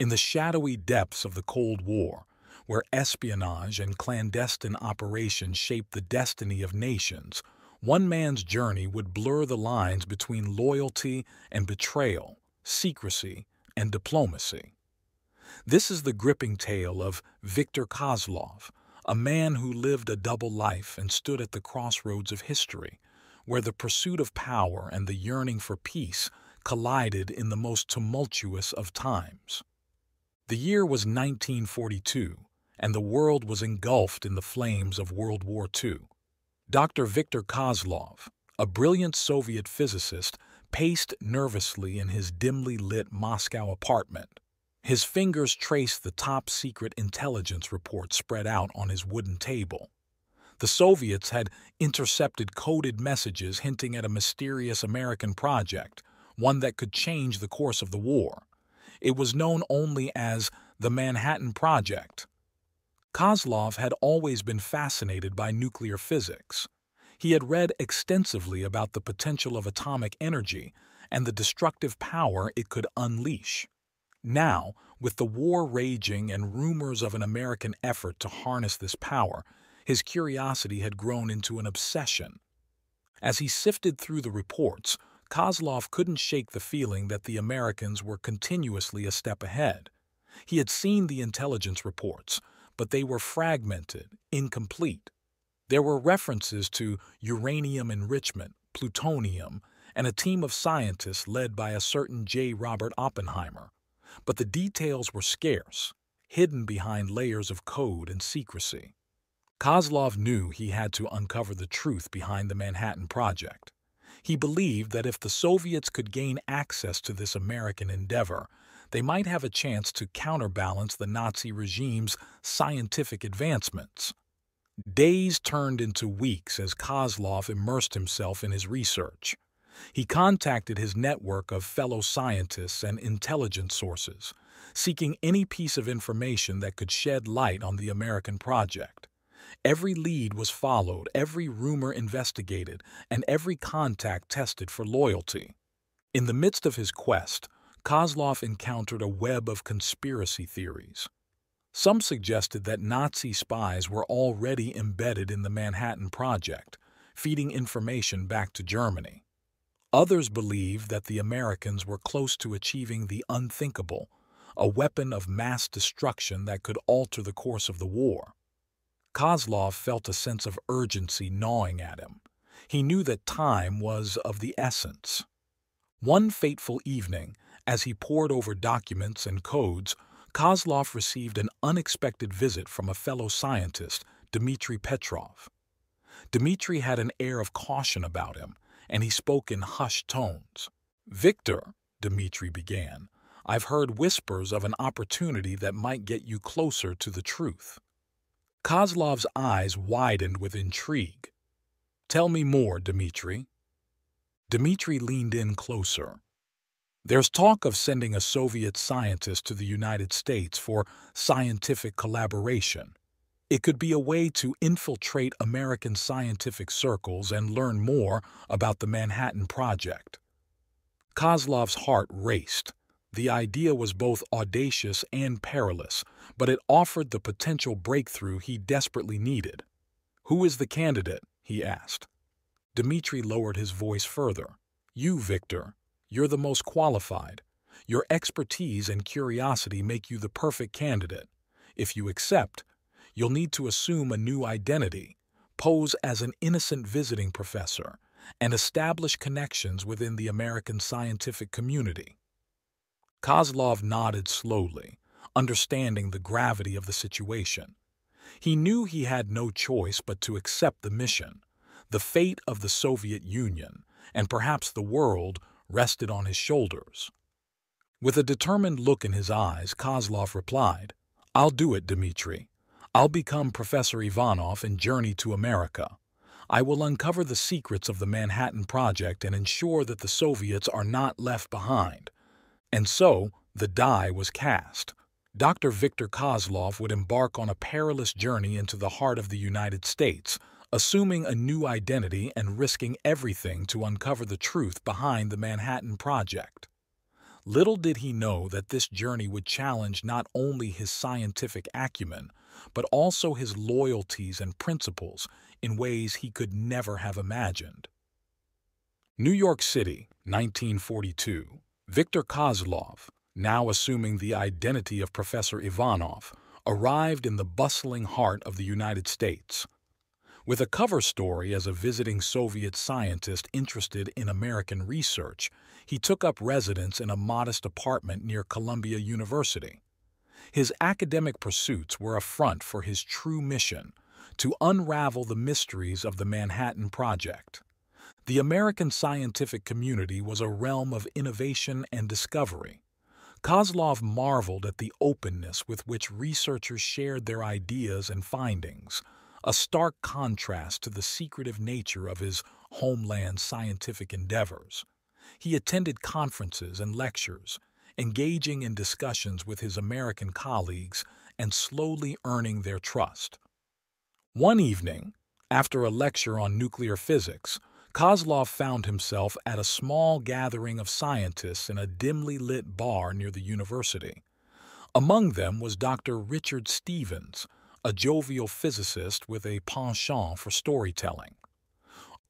In the shadowy depths of the Cold War, where espionage and clandestine operations shaped the destiny of nations, one man's journey would blur the lines between loyalty and betrayal, secrecy and diplomacy. This is the gripping tale of Viktor Kozlov, a man who lived a double life and stood at the crossroads of history, where the pursuit of power and the yearning for peace collided in the most tumultuous of times. The year was 1942, and the world was engulfed in the flames of World War II. Dr. Viktor Kozlov, a brilliant Soviet physicist, paced nervously in his dimly lit Moscow apartment. His fingers traced the top-secret intelligence report spread out on his wooden table. The Soviets had intercepted coded messages hinting at a mysterious American project, one that could change the course of the war. It was known only as the Manhattan Project. Kozlov had always been fascinated by nuclear physics. He had read extensively about the potential of atomic energy and the destructive power it could unleash. Now, with the war raging and rumors of an American effort to harness this power, his curiosity had grown into an obsession. As he sifted through the reports, Kozlov couldn't shake the feeling that the Americans were continuously a step ahead. He had seen the intelligence reports, but they were fragmented, incomplete. There were references to uranium enrichment, plutonium, and a team of scientists led by a certain J. Robert Oppenheimer. But the details were scarce, hidden behind layers of code and secrecy. Kozlov knew he had to uncover the truth behind the Manhattan Project. He believed that if the Soviets could gain access to this American endeavor, they might have a chance to counterbalance the Nazi regime's scientific advancements. Days turned into weeks as Kozlov immersed himself in his research. He contacted his network of fellow scientists and intelligence sources, seeking any piece of information that could shed light on the American project. Every lead was followed, every rumor investigated, and every contact tested for loyalty. In the midst of his quest, Kozlov encountered a web of conspiracy theories. Some suggested that Nazi spies were already embedded in the Manhattan Project, feeding information back to Germany. Others believed that the Americans were close to achieving the unthinkable, a weapon of mass destruction that could alter the course of the war. Kozlov felt a sense of urgency gnawing at him. He knew that time was of the essence. One fateful evening, as he pored over documents and codes, Kozlov received an unexpected visit from a fellow scientist, Dmitry Petrov. Dmitry had an air of caution about him, and he spoke in hushed tones. "Viktor," Dmitry began, "I've heard whispers of an opportunity that might get you closer to the truth." Kozlov's eyes widened with intrigue. "Tell me more, Dmitry." Dmitry leaned in closer. "There's talk of sending a Soviet scientist to the United States for scientific collaboration. It could be a way to infiltrate American scientific circles and learn more about the Manhattan Project." Kozlov's heart raced. The idea was both audacious and perilous, but it offered the potential breakthrough he desperately needed. "Who is the candidate?" he asked. Dmitry lowered his voice further. "You, Viktor. You're the most qualified. Your expertise and curiosity make you the perfect candidate. If you accept, you'll need to assume a new identity, pose as an innocent visiting professor, and establish connections within the American scientific community." Kozlov nodded slowly, understanding the gravity of the situation. He knew he had no choice but to accept the mission. The fate of the Soviet Union, and perhaps the world, rested on his shoulders. With a determined look in his eyes, Kozlov replied, "I'll do it, Dmitry. I'll become Professor Ivanov and journey to America. I will uncover the secrets of the Manhattan Project and ensure that the Soviets are not left behind." And so, the die was cast. Dr. Viktor Kozlov would embark on a perilous journey into the heart of the United States, assuming a new identity and risking everything to uncover the truth behind the Manhattan Project. Little did he know that this journey would challenge not only his scientific acumen, but also his loyalties and principles in ways he could never have imagined. New York City, 1942. Viktor Kozlov, now assuming the identity of Professor Ivanov, arrived in the bustling heart of the United States. With a cover story as a visiting Soviet scientist interested in American research, he took up residence in a modest apartment near Columbia University. His academic pursuits were a front for his true mission, to unravel the mysteries of the Manhattan Project. The American scientific community was a realm of innovation and discovery. Kozlov marveled at the openness with which researchers shared their ideas and findings, a stark contrast to the secretive nature of his homeland scientific endeavors. He attended conferences and lectures, engaging in discussions with his American colleagues and slowly earning their trust. One evening, after a lecture on nuclear physics, Kozlov found himself at a small gathering of scientists in a dimly lit bar near the university. Among them was Dr. Richard Stevens, a jovial physicist with a penchant for storytelling.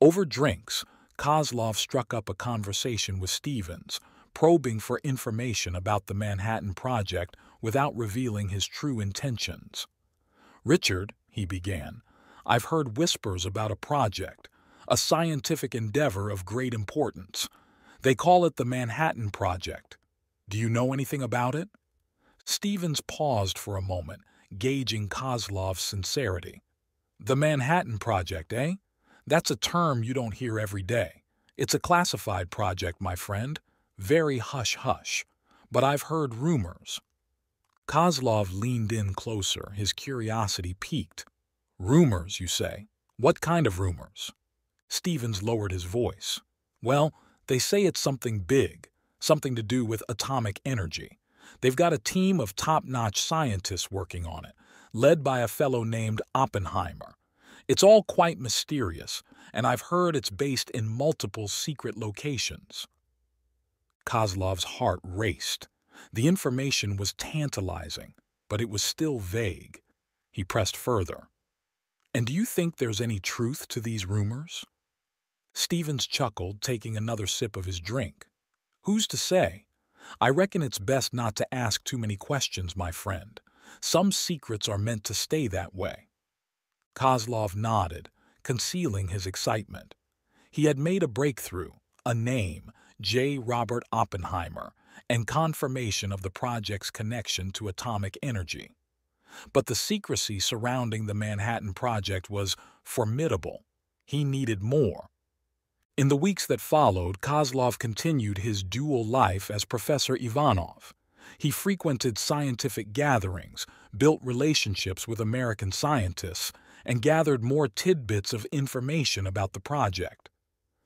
Over drinks, Kozlov struck up a conversation with Stevens, probing for information about the Manhattan Project without revealing his true intentions. "Richard," he began, "I've heard whispers about a project, a scientific endeavor of great importance. They call it the Manhattan Project. Do you know anything about it?" Stevens paused for a moment, gauging Kozlov's sincerity. "The Manhattan Project, eh? That's a term you don't hear every day. It's a classified project, my friend. Very hush-hush. But I've heard rumors." Kozlov leaned in closer, his curiosity piqued. "Rumors, you say? What kind of rumors?" Stevens lowered his voice. "Well, they say it's something big, something to do with atomic energy. They've got a team of top-notch scientists working on it, led by a fellow named Oppenheimer. It's all quite mysterious, and I've heard it's based in multiple secret locations." Kozlov's heart raced. The information was tantalizing, but it was still vague. He pressed further. "And do you think there's any truth to these rumors?" Stevens chuckled, taking another sip of his drink. "Who's to say? I reckon it's best not to ask too many questions, my friend. Some secrets are meant to stay that way." Kozlov nodded, concealing his excitement. He had made a breakthrough, a name, J. Robert Oppenheimer, and confirmation of the project's connection to atomic energy. But the secrecy surrounding the Manhattan Project was formidable. He needed more. In the weeks that followed, Kozlov continued his dual life as Professor Ivanov. He frequented scientific gatherings, built relationships with American scientists, and gathered more tidbits of information about the project.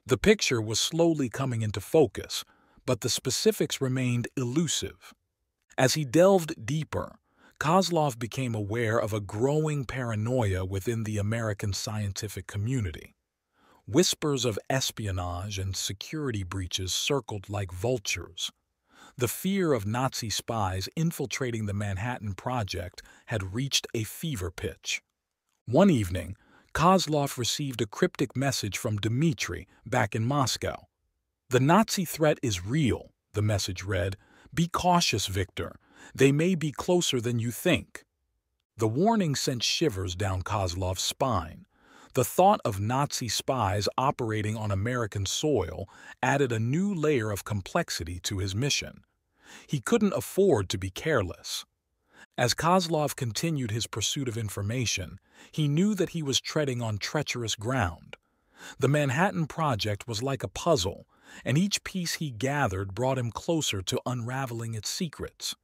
The picture was slowly coming into focus, but the specifics remained elusive. As he delved deeper, Kozlov became aware of a growing paranoia within the American scientific community. Whispers of espionage and security breaches circled like vultures. The fear of Nazi spies infiltrating the Manhattan Project had reached a fever pitch. One evening, Kozlov received a cryptic message from Dmitry back in Moscow. "The Nazi threat is real," the message read. "Be cautious, Viktor. They may be closer than you think." The warning sent shivers down Kozlov's spine. The thought of Nazi spies operating on American soil added a new layer of complexity to his mission. He couldn't afford to be careless. As Kozlov continued his pursuit of information, he knew that he was treading on treacherous ground. The Manhattan Project was like a puzzle, and each piece he gathered brought him closer to unraveling its secrets.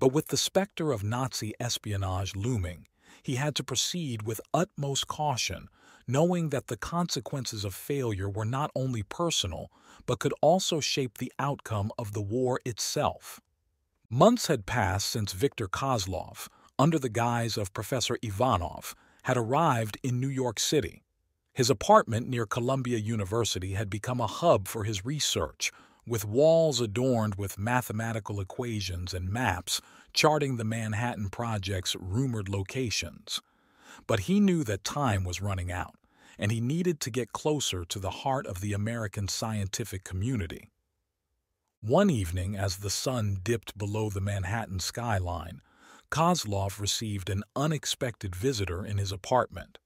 But with the specter of Nazi espionage looming, he had to proceed with utmost caution, knowing that the consequences of failure were not only personal, but could also shape the outcome of the war itself. Months had passed since Viktor Kozlov, under the guise of Professor Ivanov, had arrived in New York City. His apartment near Columbia University had become a hub for his research, with walls adorned with mathematical equations and maps charting the Manhattan Project's rumored locations. But he knew that time was running out, and he needed to get closer to the heart of the American scientific community. One evening, as the sun dipped below the Manhattan skyline, Kozlov received an unexpected visitor in his apartment.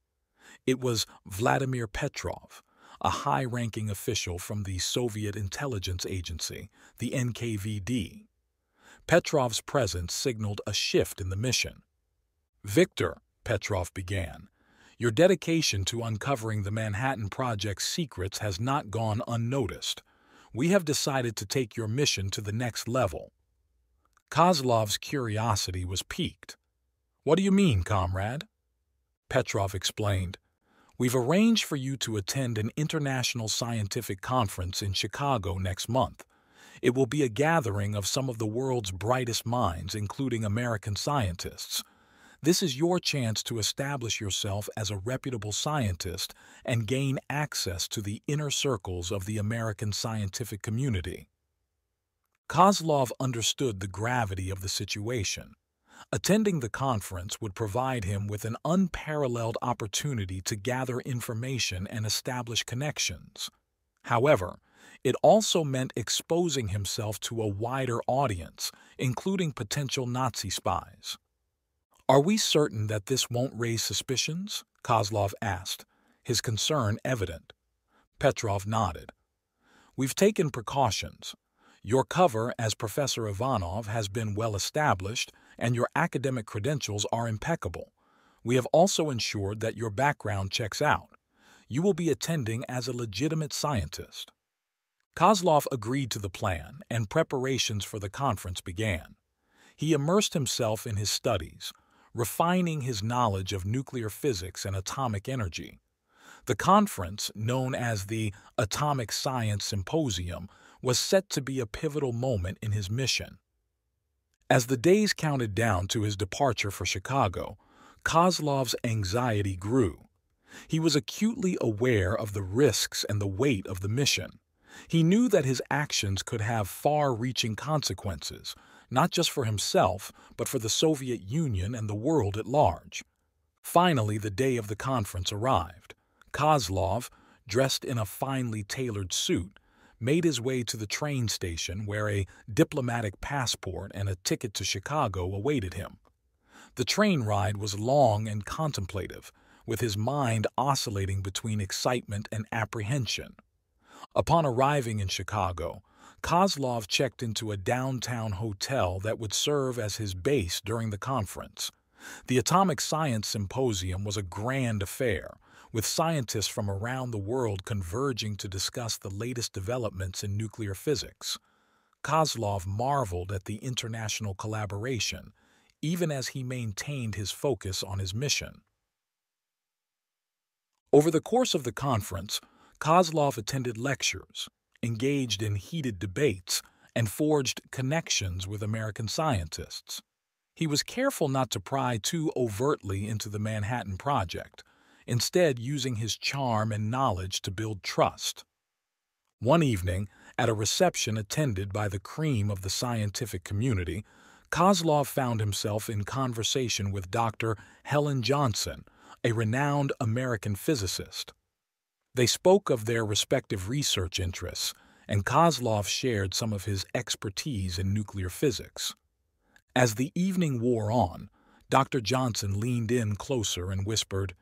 It was Vladimir Petrov, a high-ranking official from the Soviet intelligence agency, the NKVD. Petrov's presence signaled a shift in the mission. "Viktor," Petrov began, "your dedication to uncovering the Manhattan Project's secrets has not gone unnoticed. We have decided to take your mission to the next level." Kozlov's curiosity was piqued. "What do you mean, comrade?" Petrov explained, "We've arranged for you to attend an international scientific conference in Chicago next month. It will be a gathering of some of the world's brightest minds, including American scientists. This is your chance to establish yourself as a reputable scientist and gain access to the inner circles of the American scientific community." Kozlov understood the gravity of the situation. Attending the conference would provide him with an unparalleled opportunity to gather information and establish connections. However, it also meant exposing himself to a wider audience, including potential Nazi spies. "Are we certain that this won't raise suspicions?" Kozlov asked, his concern evident. Petrov nodded. "We've taken precautions. Your cover as Professor Ivanov has been well established, and your academic credentials are impeccable. We have also ensured that your background checks out. You will be attending as a legitimate scientist." Kozlov agreed to the plan, and preparations for the conference began. He immersed himself in his studies, refining his knowledge of nuclear physics and atomic energy. The conference, known as the Atomic Science Symposium, was set to be a pivotal moment in his mission. As the days counted down to his departure for Chicago, Kozlov's anxiety grew. He was acutely aware of the risks and the weight of the mission. He knew that his actions could have far-reaching consequences, not just for himself, but for the Soviet Union and the world at large. Finally, the day of the conference arrived. Kozlov, dressed in a finely tailored suit, made his way to the train station where a diplomatic passport and a ticket to Chicago awaited him. The train ride was long and contemplative, with his mind oscillating between excitement and apprehension. Upon arriving in Chicago, Kozlov checked into a downtown hotel that would serve as his base during the conference. The Atomic Science Symposium was a grand affair, with scientists from around the world converging to discuss the latest developments in nuclear physics. Kozlov marveled at the international collaboration, even as he maintained his focus on his mission. Over the course of the conference, Kozlov attended lectures, engaged in heated debates, and forged connections with American scientists. He was careful not to pry too overtly into the Manhattan Project, instead using his charm and knowledge to build trust. One evening, at a reception attended by the cream of the scientific community, Kozlov found himself in conversation with Dr. Helen Johnson, a renowned American physicist. They spoke of their respective research interests, and Kozlov shared some of his expertise in nuclear physics. As the evening wore on, Dr. Johnson leaned in closer and whispered,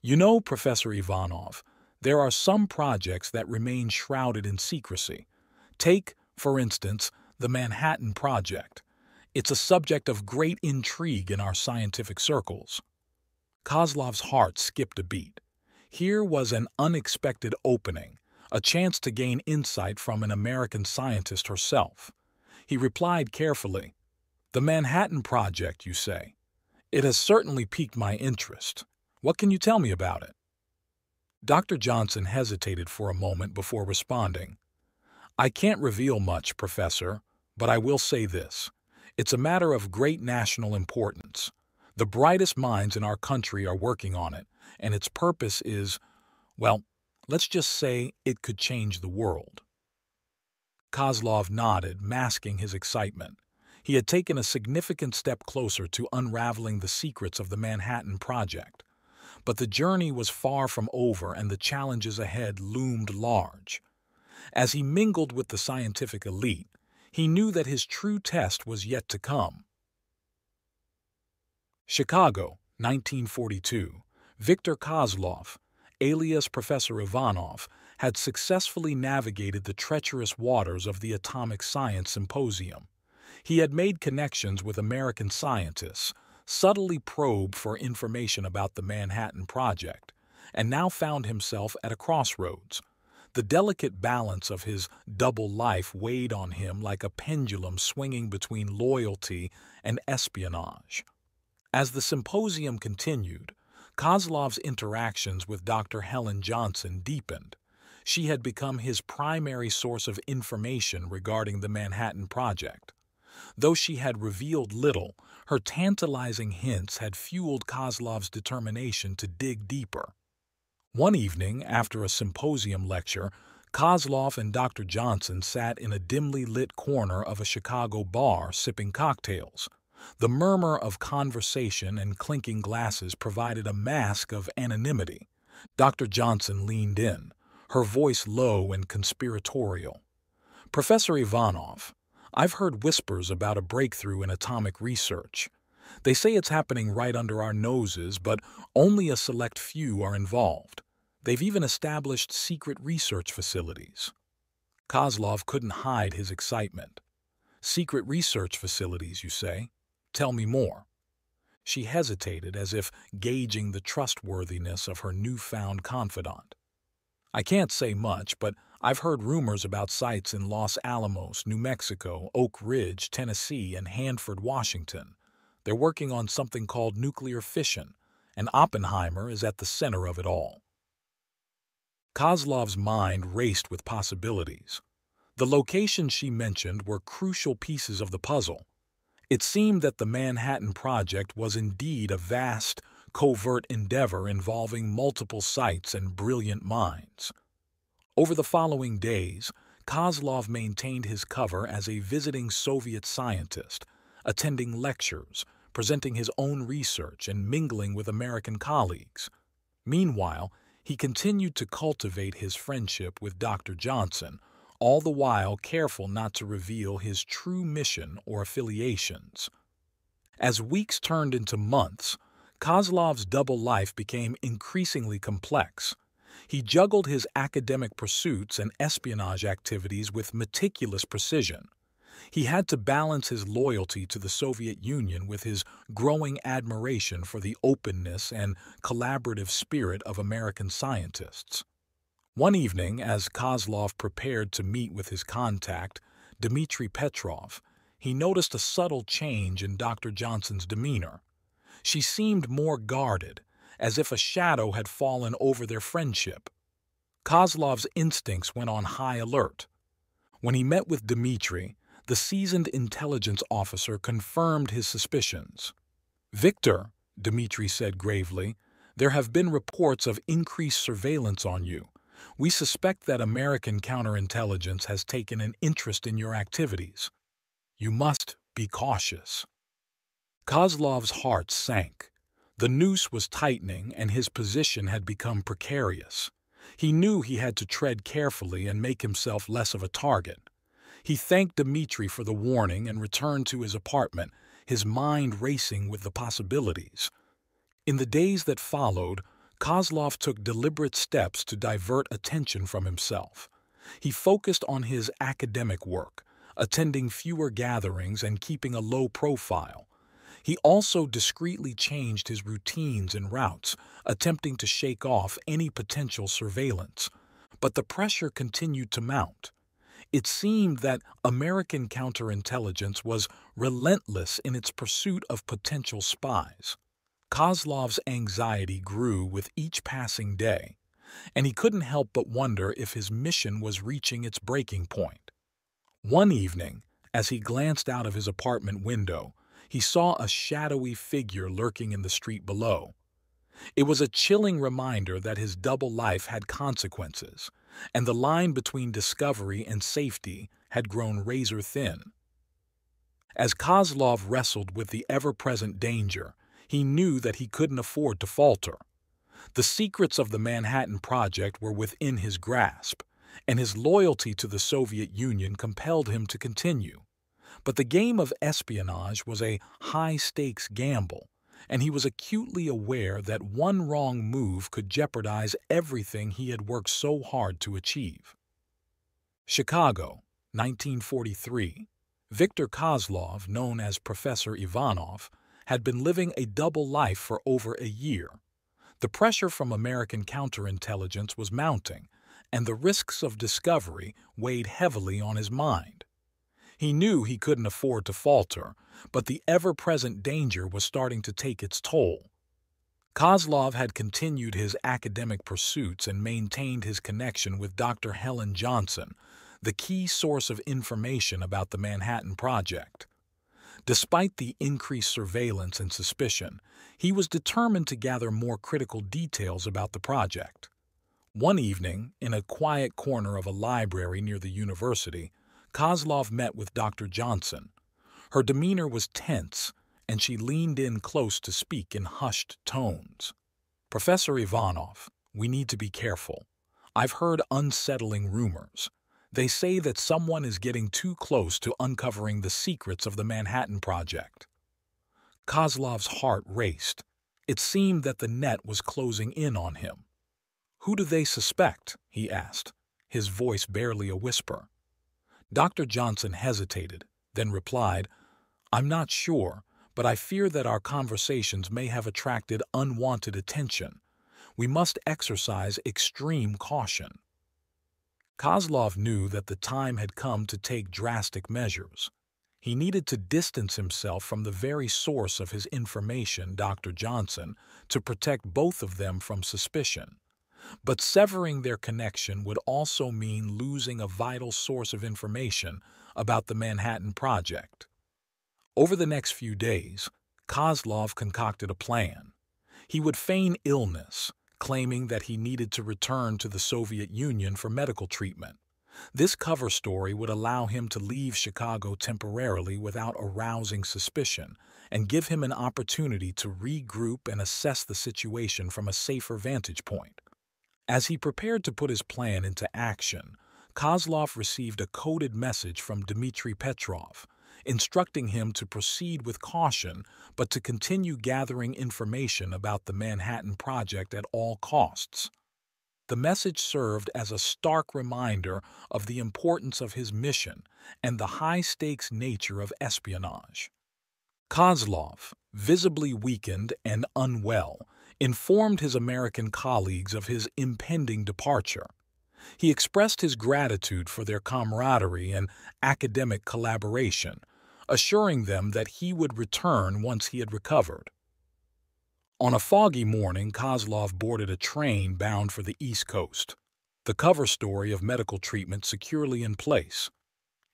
"You know, Professor Ivanov, there are some projects that remain shrouded in secrecy. Take, for instance, the Manhattan Project. It's a subject of great intrigue in our scientific circles." Kozlov's heart skipped a beat. Here was an unexpected opening, a chance to gain insight from an American scientist herself. He replied carefully, "The Manhattan Project, you say? It has certainly piqued my interest. What can you tell me about it?" Dr. Johnson hesitated for a moment before responding. "I can't reveal much, Professor, but I will say this. It's a matter of great national importance. The brightest minds in our country are working on it, and its purpose is, well, let's just say it could change the world." Kozlov nodded, masking his excitement. He had taken a significant step closer to unraveling the secrets of the Manhattan Project. But the journey was far from over, and the challenges ahead loomed large. As he mingled with the scientific elite, he knew that his true test was yet to come. Chicago, 1942. Viktor Kozlov, alias Professor Ivanov, had successfully navigated the treacherous waters of the Atomic Science Symposium. He had made connections with American scientists, subtly probed for information about the Manhattan Project, and now found himself at a crossroads. The delicate balance of his double life weighed on him like a pendulum swinging between loyalty and espionage. As the symposium continued, Kozlov's interactions with Dr. Helen Johnson deepened. She had become his primary source of information regarding the Manhattan Project. Though she had revealed little, her tantalizing hints had fueled Kozlov's determination to dig deeper. One evening, after a symposium lecture, Kozlov and Dr. Johnson sat in a dimly lit corner of a Chicago bar sipping cocktails. The murmur of conversation and clinking glasses provided a mask of anonymity. Dr. Johnson leaned in, her voice low and conspiratorial. "Professor Ivanov, I've heard whispers about a breakthrough in atomic research. They say it's happening right under our noses, but only a select few are involved. They've even established secret research facilities." Kozlov couldn't hide his excitement. "Secret research facilities, you say? Tell me more." She hesitated, as if gauging the trustworthiness of her newfound confidant. "I can't say much, but I've heard rumors about sites in Los Alamos, New Mexico, Oak Ridge, Tennessee, and Hanford, Washington. They're working on something called nuclear fission, and Oppenheimer is at the center of it all." Kozlov's mind raced with possibilities. The locations she mentioned were crucial pieces of the puzzle. It seemed that the Manhattan Project was indeed a vast, covert endeavor involving multiple sites and brilliant minds. Over the following days, Kozlov maintained his cover as a visiting Soviet scientist, attending lectures, presenting his own research, and mingling with American colleagues. Meanwhile, he continued to cultivate his friendship with Dr. Johnson, all the while careful not to reveal his true mission or affiliations. As weeks turned into months, Kozlov's double life became increasingly complex. He juggled his academic pursuits and espionage activities with meticulous precision. He had to balance his loyalty to the Soviet Union with his growing admiration for the openness and collaborative spirit of American scientists. One evening, as Kozlov prepared to meet with his contact, Dmitry Petrov, he noticed a subtle change in Dr. Johnson's demeanor. She seemed more guarded, as if a shadow had fallen over their friendship. Kozlov's instincts went on high alert. When he met with Dmitry, the seasoned intelligence officer confirmed his suspicions. "Viktor," Dmitry said gravely, "there have been reports of increased surveillance on you. We suspect that American counterintelligence has taken an interest in your activities. You must be cautious." Kozlov's heart sank. The noose was tightening, and his position had become precarious. He knew he had to tread carefully and make himself less of a target. He thanked Dmitry for the warning and returned to his apartment, his mind racing with the possibilities. In the days that followed, Kozlov took deliberate steps to divert attention from himself. He focused on his academic work, attending fewer gatherings and keeping a low profile. He also discreetly changed his routines and routes, attempting to shake off any potential surveillance. But the pressure continued to mount. It seemed that American counterintelligence was relentless in its pursuit of potential spies. Kozlov's anxiety grew with each passing day, and he couldn't help but wonder if his mission was reaching its breaking point. One evening, as he glanced out of his apartment window, he saw a shadowy figure lurking in the street below. It was a chilling reminder that his double life had consequences, and the line between discovery and safety had grown razor-thin. As Kozlov wrestled with the ever-present danger, he knew that he couldn't afford to falter. The secrets of the Manhattan Project were within his grasp, and his loyalty to the Soviet Union compelled him to continue. But the game of espionage was a high-stakes gamble, and he was acutely aware that one wrong move could jeopardize everything he had worked so hard to achieve. Chicago, 1943. Viktor Kozlov, known as Professor Ivanov, had been living a double life for over a year. The pressure from American counterintelligence was mounting, and the risks of discovery weighed heavily on his mind. He knew he couldn't afford to falter, but the ever-present danger was starting to take its toll. Kozlov had continued his academic pursuits and maintained his connection with Dr. Helen Johnson, the key source of information about the Manhattan Project. Despite the increased surveillance and suspicion, he was determined to gather more critical details about the project. One evening, in a quiet corner of a library near the university, Kozlov met with Dr. Johnson. Her demeanor was tense, and she leaned in close to speak in hushed tones. "Professor Ivanov, we need to be careful. I've heard unsettling rumors. They say that someone is getting too close to uncovering the secrets of the Manhattan Project." Kozlov's heart raced. It seemed that the net was closing in on him. "Who do they suspect?" he asked, his voice barely a whisper. Dr. Johnson hesitated, then replied, "I'm not sure, but I fear that our conversations may have attracted unwanted attention. We must exercise extreme caution." Kozlov knew that the time had come to take drastic measures. He needed to distance himself from the very source of his information, Dr. Johnson, to protect both of them from suspicion. But severing their connection would also mean losing a vital source of information about the Manhattan Project. Over the next few days, Kozlov concocted a plan. He would feign illness, claiming that he needed to return to the Soviet Union for medical treatment. This cover story would allow him to leave Chicago temporarily without arousing suspicion and give him an opportunity to regroup and assess the situation from a safer vantage point. As he prepared to put his plan into action, Kozlov received a coded message from Dmitry Petrov, instructing him to proceed with caution but to continue gathering information about the Manhattan Project at all costs. The message served as a stark reminder of the importance of his mission and the high-stakes nature of espionage. Kozlov, visibly weakened and unwell, informed his American colleagues of his impending departure. He expressed his gratitude for their camaraderie and academic collaboration, assuring them that he would return once he had recovered. On a foggy morning, Kozlov boarded a train bound for the East Coast, the cover story of medical treatment securely in place.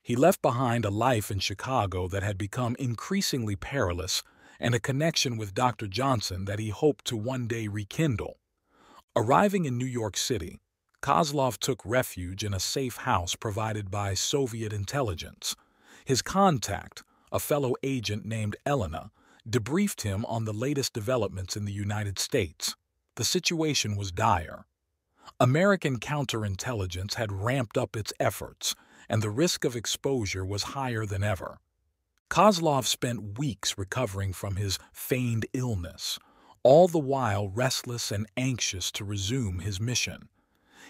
He left behind a life in Chicago that had become increasingly perilous, and a connection with Dr. Johnson that he hoped to one day rekindle. Arriving in New York City, Kozlov took refuge in a safe house provided by Soviet intelligence. His contact, a fellow agent named Elena, debriefed him on the latest developments in the United States. The situation was dire. American counterintelligence had ramped up its efforts, and the risk of exposure was higher than ever. Kozlov spent weeks recovering from his feigned illness, all the while restless and anxious to resume his mission.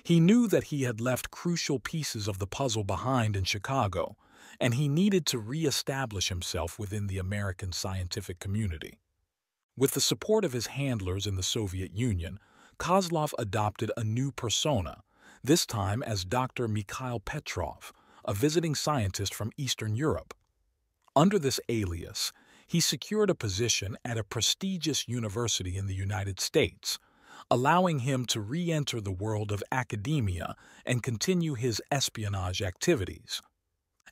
He knew that he had left crucial pieces of the puzzle behind in Chicago, and he needed to reestablish himself within the American scientific community. With the support of his handlers in the Soviet Union, Kozlov adopted a new persona, this time as Dr. Mikhail Petrov, a visiting scientist from Eastern Europe. Under this alias, he secured a position at a prestigious university in the United States, allowing him to re-enter the world of academia and continue his espionage activities.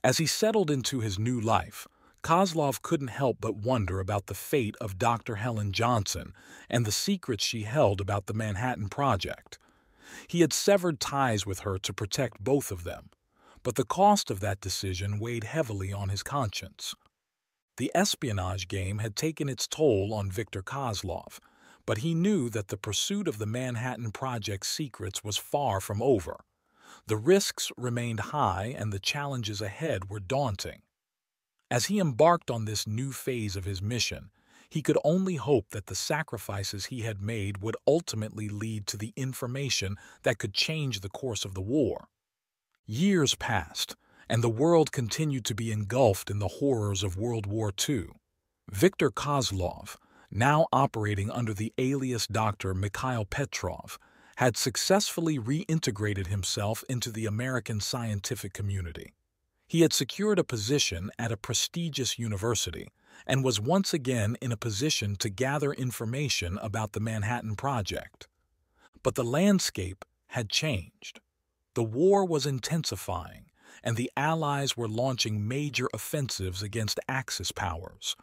As he settled into his new life, Kozlov couldn't help but wonder about the fate of Dr. Helen Johnson and the secrets she held about the Manhattan Project. He had severed ties with her to protect both of them, but the cost of that decision weighed heavily on his conscience. The espionage game had taken its toll on Viktor Kozlov, but he knew that the pursuit of the Manhattan Project's secrets was far from over. The risks remained high and the challenges ahead were daunting. As he embarked on this new phase of his mission, he could only hope that the sacrifices he had made would ultimately lead to the information that could change the course of the war. Years passed, and the world continued to be engulfed in the horrors of World War II. Viktor Kozlov, now operating under the alias Dr. Mikhail Petrov, had successfully reintegrated himself into the American scientific community. He had secured a position at a prestigious university and was once again in a position to gather information about the Manhattan Project. But the landscape had changed. The war was intensifying, and the Allies were launching major offensives against Axis powers.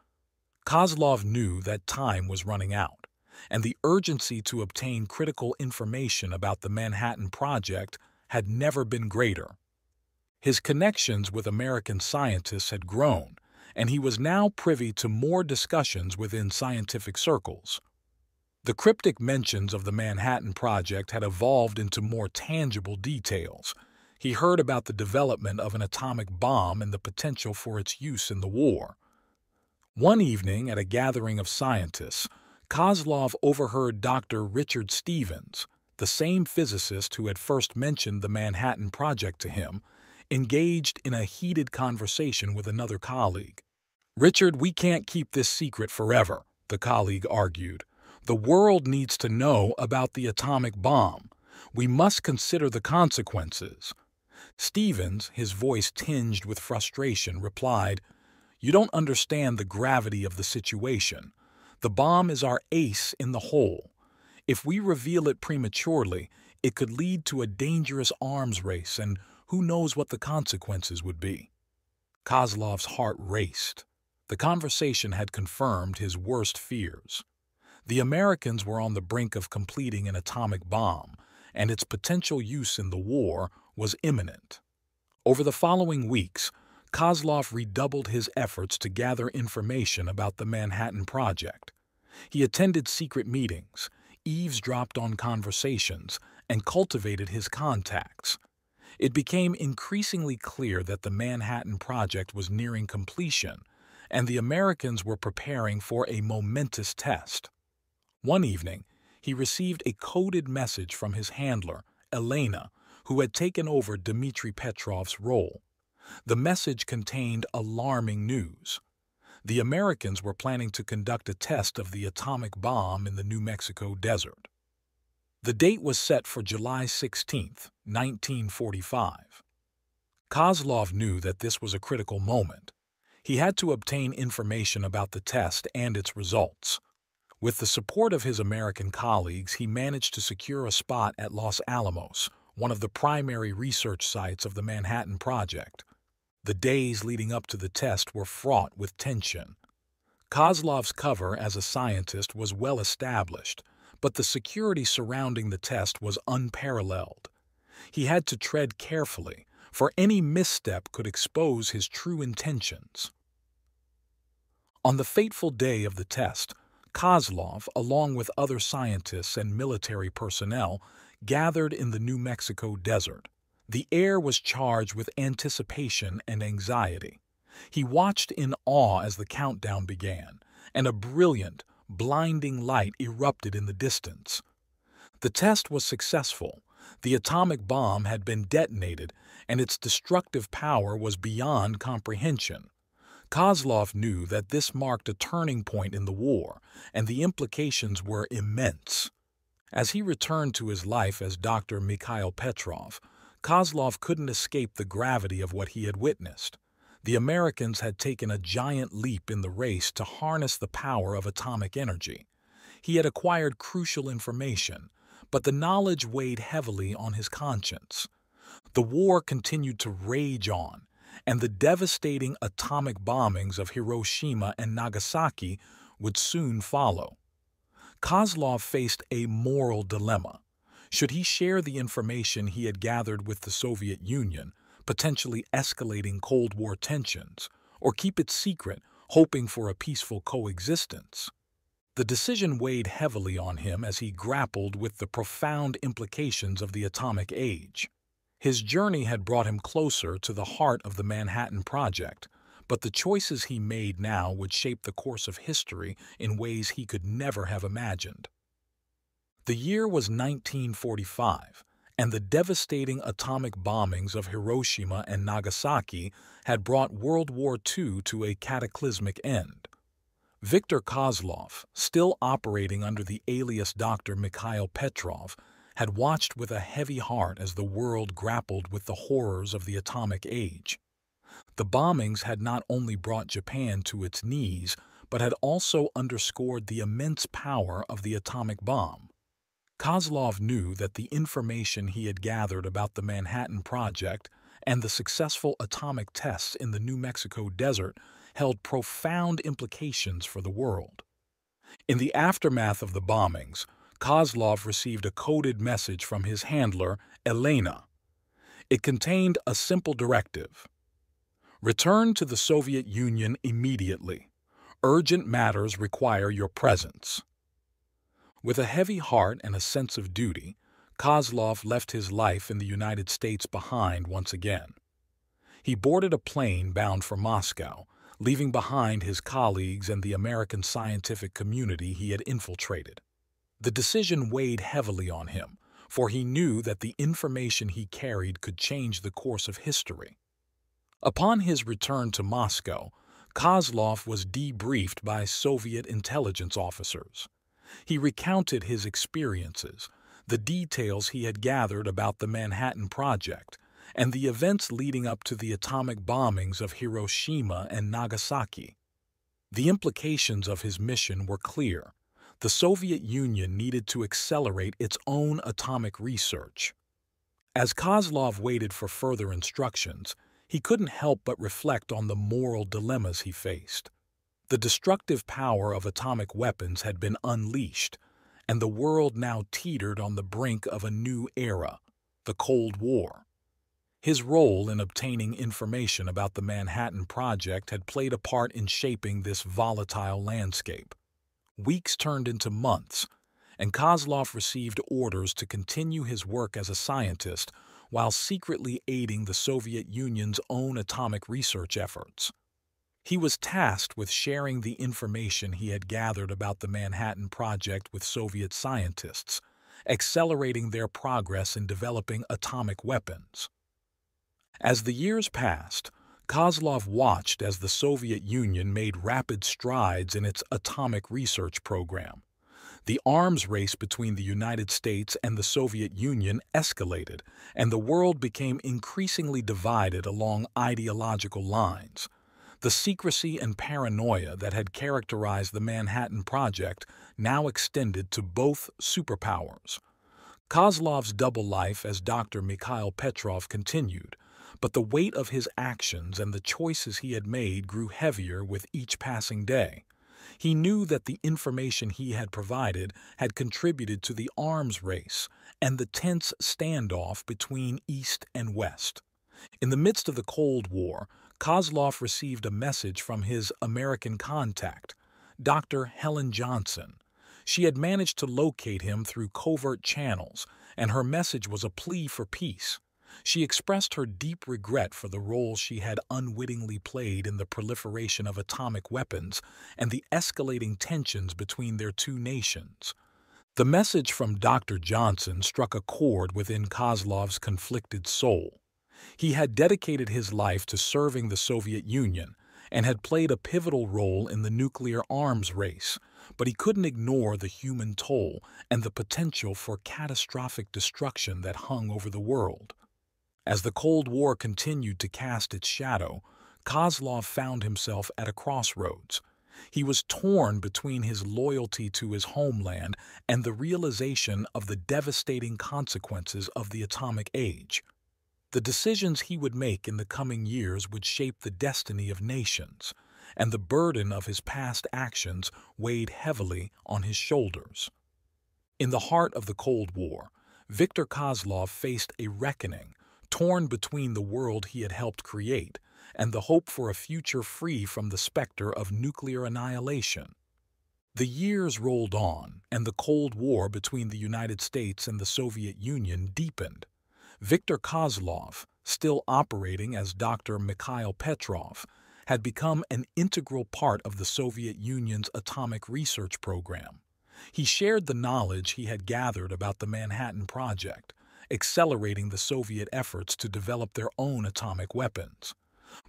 Kozlov knew that time was running out, and the urgency to obtain critical information about the Manhattan Project had never been greater. His connections with American scientists had grown, and he was now privy to more discussions within scientific circles. The cryptic mentions of the Manhattan Project had evolved into more tangible details. He heard about the development of an atomic bomb and the potential for its use in the war. One evening at a gathering of scientists, Kozlov overheard Dr. Richard Stevens, the same physicist who had first mentioned the Manhattan Project to him, engaged in a heated conversation with another colleague. "Richard, we can't keep this secret forever," the colleague argued. "The world needs to know about the atomic bomb. We must consider the consequences." Stevens, his voice tinged with frustration, replied, "You don't understand the gravity of the situation. The bomb is our ace in the hole. If we reveal it prematurely, it could lead to a dangerous arms race, and who knows what the consequences would be." Kozlov's heart raced. The conversation had confirmed his worst fears. The Americans were on the brink of completing an atomic bomb, and its potential use in the war was imminent. Over the following weeks, Kozlov redoubled his efforts to gather information about the Manhattan Project. He attended secret meetings, eavesdropped on conversations, and cultivated his contacts. It became increasingly clear that the Manhattan Project was nearing completion, and the Americans were preparing for a momentous test. One evening, he received a coded message from his handler, Elena, who had taken over Dmitry Petrov's role. The message contained alarming news. The Americans were planning to conduct a test of the atomic bomb in the New Mexico desert. The date was set for July 16, 1945. Kozlov knew that this was a critical moment. He had to obtain information about the test and its results. With the support of his American colleagues, he managed to secure a spot at Los Alamos, one of the primary research sites of the Manhattan Project. The days leading up to the test were fraught with tension. Kozlov's cover as a scientist was well established, but the security surrounding the test was unparalleled. He had to tread carefully, for any misstep could expose his true intentions. On the fateful day of the test, Kozlov, along with other scientists and military personnel, gathered in the New Mexico desert. The air was charged with anticipation and anxiety. He watched in awe as the countdown began, and a brilliant, blinding light erupted in the distance. The test was successful. The atomic bomb had been detonated, and its destructive power was beyond comprehension. Kozlov knew that this marked a turning point in the war, and the implications were immense. As he returned to his life as Dr. Mikhail Petrov, Kozlov couldn't escape the gravity of what he had witnessed. The Americans had taken a giant leap in the race to harness the power of atomic energy. He had acquired crucial information, but the knowledge weighed heavily on his conscience. The war continued to rage on, and the devastating atomic bombings of Hiroshima and Nagasaki would soon follow. Kozlov faced a moral dilemma. should he share the information he had gathered with the Soviet Union, potentially escalating Cold War tensions, or keep it secret, hoping for a peaceful coexistence? The decision weighed heavily on him as he grappled with the profound implications of the atomic age. His journey had brought him closer to the heart of the Manhattan Project, but the choices he made now would shape the course of history in ways he could never have imagined. The year was 1945, and the devastating atomic bombings of Hiroshima and Nagasaki had brought World War II to a cataclysmic end. Viktor Kozlov, still operating under the alias Dr. Mikhail Petrov, had watched with a heavy heart as the world grappled with the horrors of the atomic age. The bombings had not only brought Japan to its knees, but had also underscored the immense power of the atomic bomb. Kozlov knew that the information he had gathered about the Manhattan Project and the successful atomic tests in the New Mexico desert held profound implications for the world. In the aftermath of the bombings, Kozlov received a coded message from his handler, Elena. It contained a simple directive: return to the Soviet Union immediately. Urgent matters require your presence. With a heavy heart and a sense of duty, Kozlov left his life in the United States behind once again. He boarded a plane bound for Moscow, leaving behind his colleagues and the American scientific community he had infiltrated. The decision weighed heavily on him, for he knew that the information he carried could change the course of history. Upon his return to Moscow, Kozlov was debriefed by Soviet intelligence officers. He recounted his experiences, the details he had gathered about the Manhattan Project, and the events leading up to the atomic bombings of Hiroshima and Nagasaki. The implications of his mission were clear. The Soviet Union needed to accelerate its own atomic research. As Kozlov waited for further instructions, he couldn't help but reflect on the moral dilemmas he faced. The destructive power of atomic weapons had been unleashed, and the world now teetered on the brink of a new era, the Cold War. His role in obtaining information about the Manhattan Project had played a part in shaping this volatile landscape. Weeks turned into months, and Kozlov received orders to continue his work as a scientist while secretly aiding the Soviet Union's own atomic research efforts. He was tasked with sharing the information he had gathered about the Manhattan Project with Soviet scientists, accelerating their progress in developing atomic weapons. As the years passed, Kozlov watched as the Soviet Union made rapid strides in its atomic research program. The arms race between the United States and the Soviet Union escalated, and the world became increasingly divided along ideological lines. The secrecy and paranoia that had characterized the Manhattan Project now extended to both superpowers. Kozlov's double life as Dr. Mikhail Petrov continued, but the weight of his actions and the choices he had made grew heavier with each passing day. He knew that the information he had provided had contributed to the arms race and the tense standoff between East and West. In the midst of the Cold War, Kozlov received a message from his American contact, Dr. Helen Johnson. She had managed to locate him through covert channels, and her message was a plea for peace. She expressed her deep regret for the role she had unwittingly played in the proliferation of atomic weapons and the escalating tensions between their two nations. The message from Dr. Johnson struck a chord within Kozlov's conflicted soul. He had dedicated his life to serving the Soviet Union and had played a pivotal role in the nuclear arms race, but he couldn't ignore the human toll and the potential for catastrophic destruction that hung over the world. As the Cold War continued to cast its shadow, Kozlov found himself at a crossroads. He was torn between his loyalty to his homeland and the realization of the devastating consequences of the atomic age. The decisions he would make in the coming years would shape the destiny of nations, and the burden of his past actions weighed heavily on his shoulders. In the heart of the Cold War, Viktor Kozlov faced a reckoning, torn between the world he had helped create and the hope for a future free from the specter of nuclear annihilation. The years rolled on, and the Cold War between the United States and the Soviet Union deepened. Viktor Kozlov, still operating as Dr. Mikhail Petrov, had become an integral part of the Soviet Union's atomic research program. He shared the knowledge he had gathered about the Manhattan Project, accelerating the Soviet efforts to develop their own atomic weapons.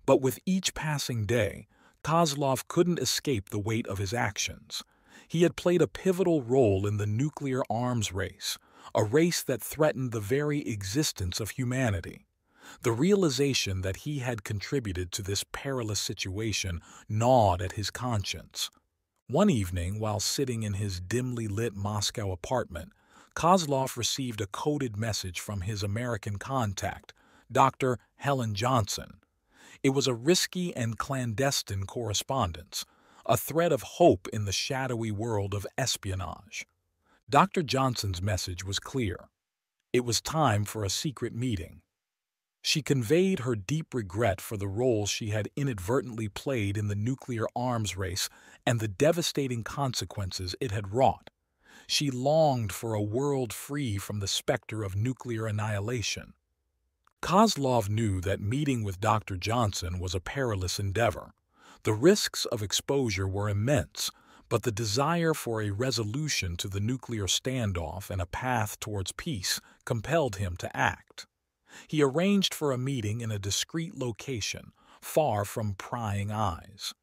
But with each passing day, Kozlov couldn't escape the weight of his actions. He had played a pivotal role in the nuclear arms race, a race that threatened the very existence of humanity. The realization that he had contributed to this perilous situation gnawed at his conscience. One evening, while sitting in his dimly lit Moscow apartment, Kozlov received a coded message from his American contact, Dr. Helen Johnson. It was a risky and clandestine correspondence, a thread of hope in the shadowy world of espionage. Dr. Johnson's message was clear. It was time for a secret meeting. She conveyed her deep regret for the role she had inadvertently played in the nuclear arms race and the devastating consequences it had wrought. She longed for a world free from the specter of nuclear annihilation. Kozlov knew that meeting with Dr. Johnson was a perilous endeavor. The risks of exposure were immense, but the desire for a resolution to the nuclear standoff and a path towards peace compelled him to act. He arranged for a meeting in a discreet location, far from prying eyes.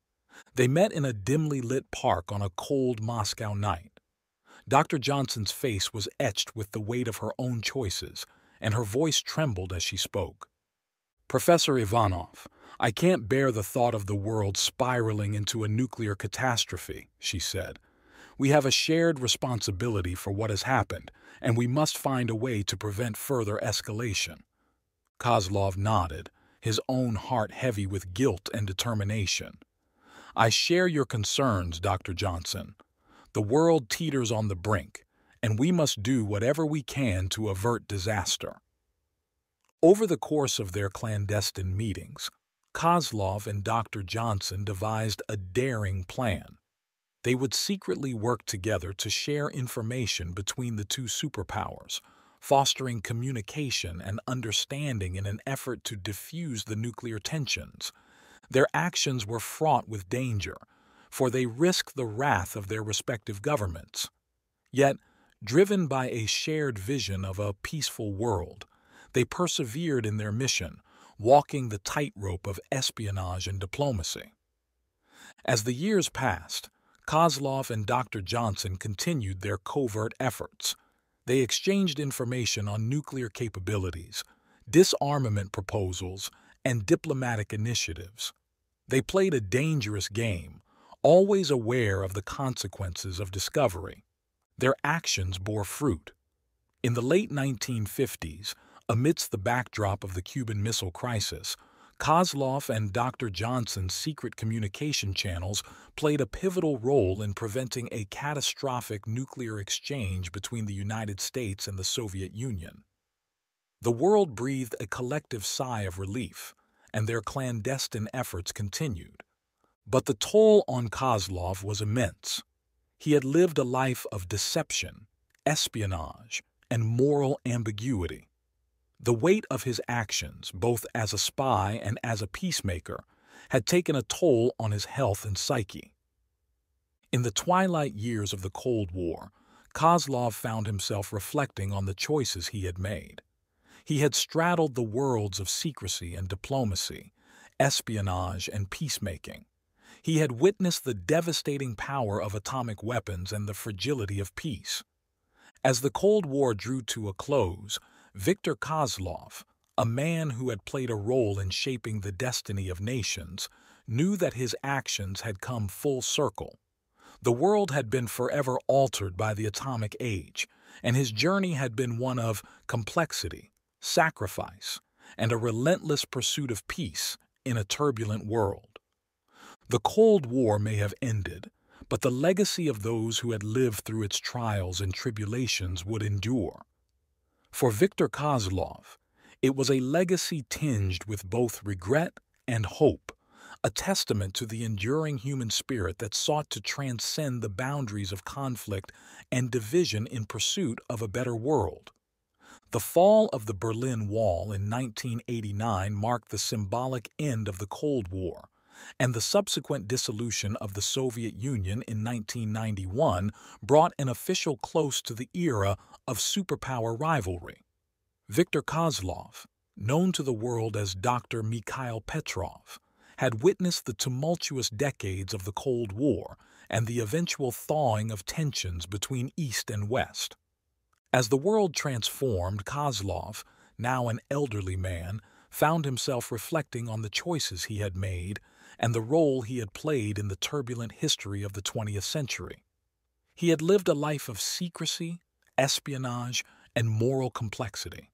They met in a dimly lit park on a cold Moscow night. Dr. Johnson's face was etched with the weight of her own choices, and her voice trembled as she spoke. "Professor Ivanov, I can't bear the thought of the world spiraling into a nuclear catastrophe," she said. "We have a shared responsibility for what has happened, and we must find a way to prevent further escalation." Kozlov nodded, his own heart heavy with guilt and determination. "I share your concerns, Dr. Johnson. The world teeters on the brink, and we must do whatever we can to avert disaster." Over the course of their clandestine meetings, Kozlov and Dr. Johnson devised a daring plan. They would secretly work together to share information between the two superpowers, fostering communication and understanding in an effort to diffuse the nuclear tensions. Their actions were fraught with danger, for they risked the wrath of their respective governments. Yet, driven by a shared vision of a peaceful world, they persevered in their mission, walking the tightrope of espionage and diplomacy. As the years passed, Kozlov and Dr. Johnson continued their covert efforts. They exchanged information on nuclear capabilities, disarmament proposals, and diplomatic initiatives. They played a dangerous game, always aware of the consequences of discovery. Their actions bore fruit. In the late 1950s, amidst the backdrop of the Cuban Missile Crisis, Kozlov and Dr. Johnson's secret communication channels played a pivotal role in preventing a catastrophic nuclear exchange between the United States and the Soviet Union. The world breathed a collective sigh of relief, and their clandestine efforts continued. But the toll on Kozlov was immense. He had lived a life of deception, espionage, and moral ambiguity. The weight of his actions, both as a spy and as a peacemaker, had taken a toll on his health and psyche. In the twilight years of the Cold War, Kozlov found himself reflecting on the choices he had made. He had straddled the worlds of secrecy and diplomacy, espionage and peacemaking. He had witnessed the devastating power of atomic weapons and the fragility of peace. As the Cold War drew to a close, Viktor Kozlov, a man who had played a role in shaping the destiny of nations, knew that his actions had come full circle. The world had been forever altered by the atomic age, and his journey had been one of complexity, sacrifice, and a relentless pursuit of peace in a turbulent world. The Cold War may have ended, but the legacy of those who had lived through its trials and tribulations would endure. For Viktor Kozlov, it was a legacy tinged with both regret and hope, a testament to the enduring human spirit that sought to transcend the boundaries of conflict and division in pursuit of a better world. The fall of the Berlin Wall in 1989 marked the symbolic end of the Cold War, and the subsequent dissolution of the Soviet Union in 1991 brought an official close to the era of superpower rivalry. Viktor Kozlov, known to the world as Dr. Mikhail Petrov, had witnessed the tumultuous decades of the Cold War and the eventual thawing of tensions between East and West. As the world transformed, Kozlov, now an elderly man, found himself reflecting on the choices he had made and the role he had played in the turbulent history of the 20th century. He had lived a life of secrecy, espionage, and moral complexity.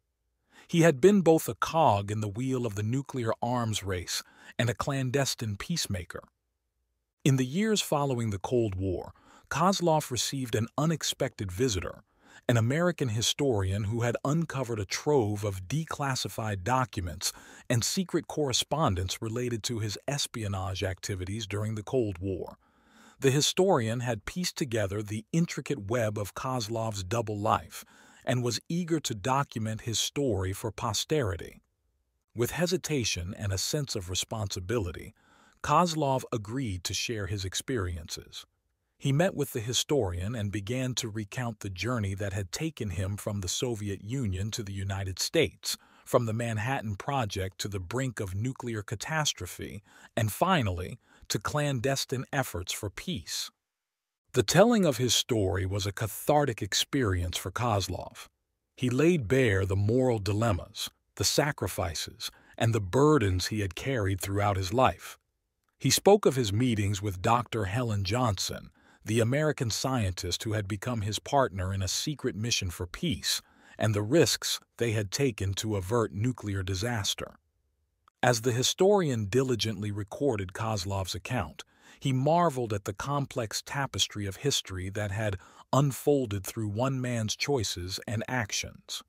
He had been both a cog in the wheel of the nuclear arms race and a clandestine peacemaker. In the years following the Cold War, Kozlov received an unexpected visitor, an American historian who had uncovered a trove of declassified documents and secret correspondence related to his espionage activities during the Cold War. The historian had pieced together the intricate web of Kozlov's double life and was eager to document his story for posterity. With hesitation and a sense of responsibility, Kozlov agreed to share his experiences. He met with the historian and began to recount the journey that had taken him from the Soviet Union to the United States, from the Manhattan Project to the brink of nuclear catastrophe, and finally, to clandestine efforts for peace. The telling of his story was a cathartic experience for Kozlov. He laid bare the moral dilemmas, the sacrifices, and the burdens he had carried throughout his life. He spoke of his meetings with Dr. Helen Johnson, the American scientist who had become his partner in a secret mission for peace, and the risks they had taken to avert nuclear disaster. As the historian diligently recorded Kozlov's account, he marveled at the complex tapestry of history that had unfolded through one man's choices and actions.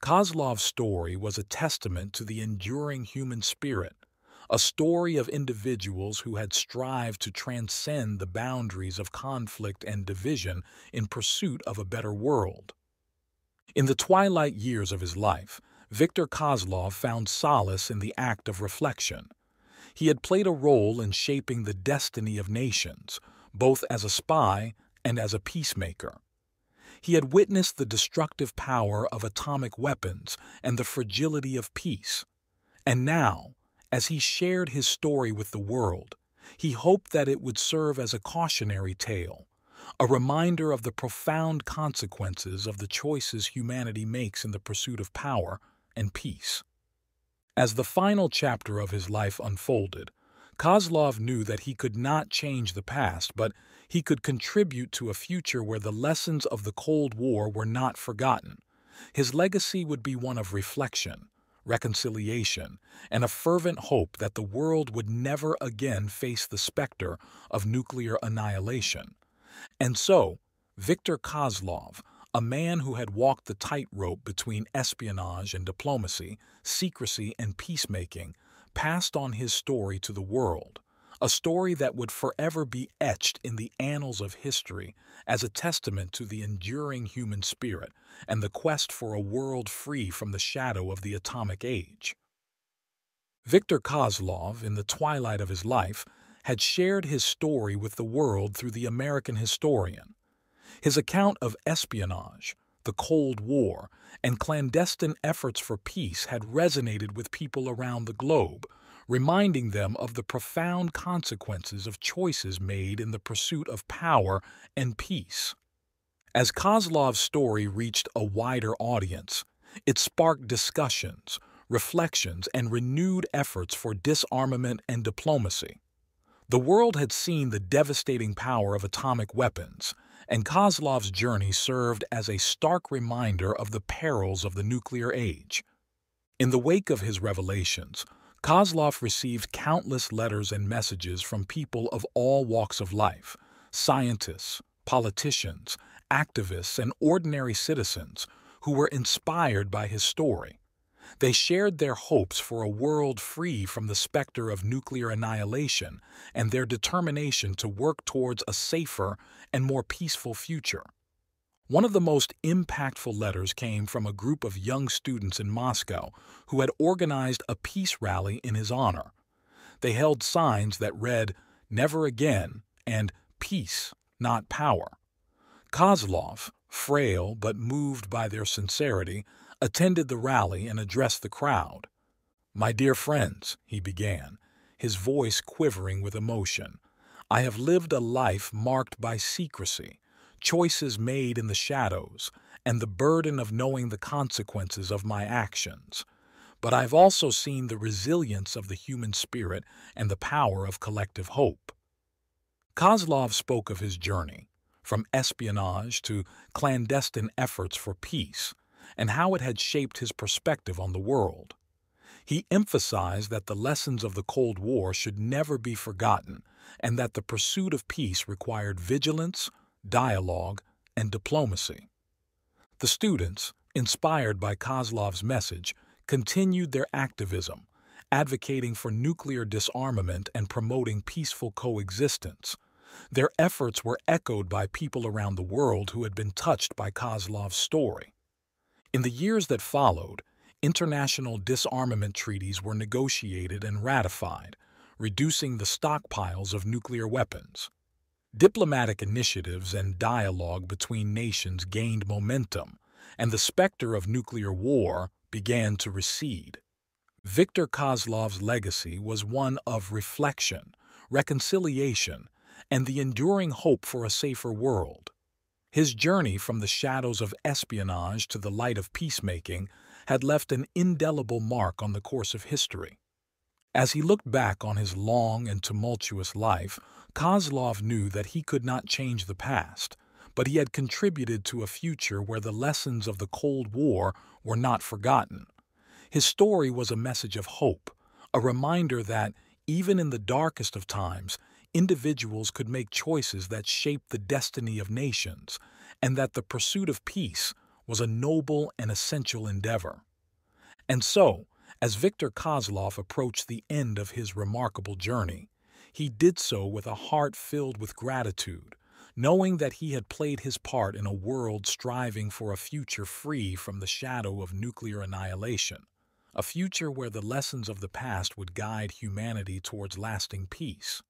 Kozlov's story was a testament to the enduring human spirit, a story of individuals who had strived to transcend the boundaries of conflict and division in pursuit of a better world. In the twilight years of his life, Viktor Kozlov found solace in the act of reflection. He had played a role in shaping the destiny of nations, both as a spy and as a peacemaker. He had witnessed the destructive power of atomic weapons and the fragility of peace. And now, as he shared his story with the world, he hoped that it would serve as a cautionary tale, a reminder of the profound consequences of the choices humanity makes in the pursuit of power and peace. As the final chapter of his life unfolded, Kozlov knew that he could not change the past, but he could contribute to a future where the lessons of the Cold War were not forgotten. His legacy would be one of reflection, reconciliation, and a fervent hope that the world would never again face the specter of nuclear annihilation. And so, Viktor Kozlov, a man who had walked the tightrope between espionage and diplomacy, secrecy and peacemaking, passed on his story to the world, a story that would forever be etched in the annals of history as a testament to the enduring human spirit and the quest for a world free from the shadow of the atomic age. Viktor Kozlov, in the twilight of his life, had shared his story with the world through the American historian. His account of espionage, the Cold War, and clandestine efforts for peace had resonated with people around the globe, reminding them of the profound consequences of choices made in the pursuit of power and peace. As Kozlov's story reached a wider audience, it sparked discussions, reflections, and renewed efforts for disarmament and diplomacy. The world had seen the devastating power of atomic weapons, and Kozlov's journey served as a stark reminder of the perils of the nuclear age. In the wake of his revelations, Kozlov received countless letters and messages from people of all walks of life, scientists, politicians, activists, and ordinary citizens who were inspired by his story. They shared their hopes for a world free from the specter of nuclear annihilation and their determination to work towards a safer and more peaceful future. One of the most impactful letters came from a group of young students in Moscow who had organized a peace rally in his honor. They held signs that read, "Never again," and "Peace, not power." Kozlov, frail but moved by their sincerity, attended the rally and addressed the crowd. "My dear friends," he began, his voice quivering with emotion, "I have lived a life marked by secrecy, choices made in the shadows, and the burden of knowing the consequences of my actions. But I've also seen the resilience of the human spirit and the power of collective hope." Kozlov spoke of his journey, from espionage to clandestine efforts for peace, and how it had shaped his perspective on the world. He emphasized that the lessons of the Cold War should never be forgotten and that the pursuit of peace required vigilance, dialogue, and diplomacy. The students, inspired by Kozlov's message, continued their activism, advocating for nuclear disarmament and promoting peaceful coexistence. Their efforts were echoed by people around the world who had been touched by Kozlov's story. In the years that followed, international disarmament treaties were negotiated and ratified, reducing the stockpiles of nuclear weapons. Diplomatic initiatives and dialogue between nations gained momentum, and the specter of nuclear war began to recede. Viktor Kozlov's legacy was one of reflection, reconciliation, and the enduring hope for a safer world. His journey from the shadows of espionage to the light of peacemaking had left an indelible mark on the course of history. As he looked back on his long and tumultuous life, Kozlov knew that he could not change the past, but he had contributed to a future where the lessons of the Cold War were not forgotten. His story was a message of hope, a reminder that, even in the darkest of times, individuals could make choices that shaped the destiny of nations, and that the pursuit of peace was a noble and essential endeavor. And so, as Viktor Kozlov approached the end of his remarkable journey, he did so with a heart filled with gratitude, knowing that he had played his part in a world striving for a future free from the shadow of nuclear annihilation, a future where the lessons of the past would guide humanity towards lasting peace.